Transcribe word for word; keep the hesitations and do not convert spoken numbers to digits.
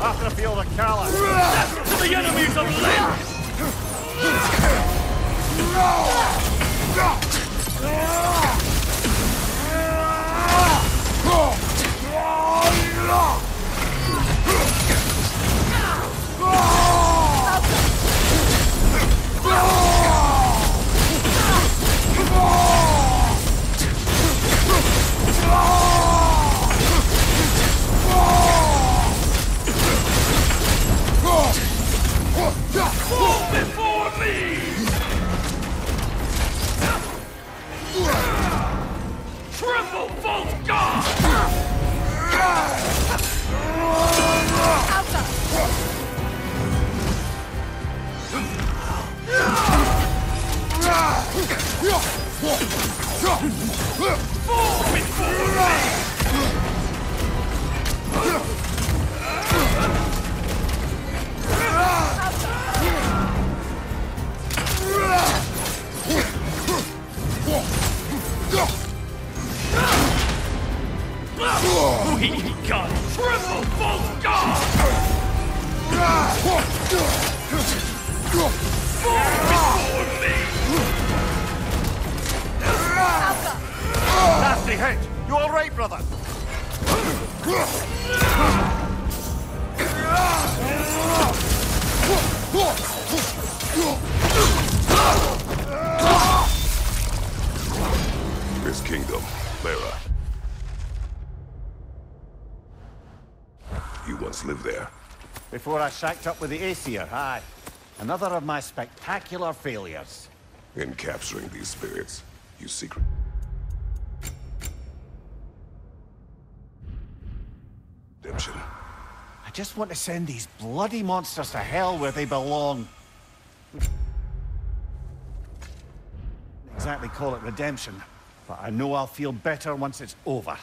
After the field of Kala. Death to the enemies of Limb! Fall before me! Triple false god! Alpha! Fall before me! He got triple false god! Fall before me! Nasty hit! You all right, brother? His kingdom, Lara. You once lived there. Before I shacked up with the Aesir, aye. Another of my spectacular failures. In capturing these spirits, you secret... Redemption. I just want to send these bloody monsters to hell where they belong. Exactly call it redemption, but I know I'll feel better once it's over.